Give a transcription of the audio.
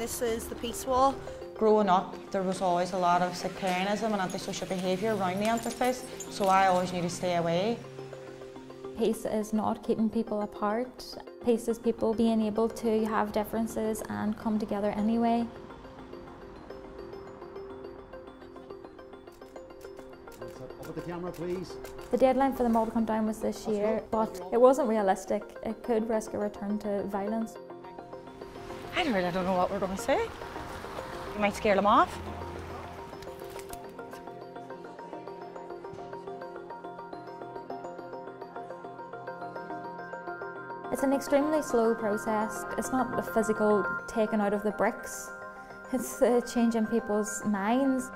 This is the Peace Wall. Growing up, there was always a lot of sectarianism and antisocial behaviour around the Antipas, so I always knew to stay away. Peace is not keeping people apart. Peace is people being able to have differences and come together anyway. Up with the camera, please. The deadline for the mall to come down was this year, but it wasn't realistic. It could risk a return to violence. I really don't know what we're going to say. You might scare them off. It's an extremely slow process. It's not the physical taking out of the bricks. It's the change in people's minds.